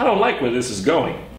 I don't like where this is going.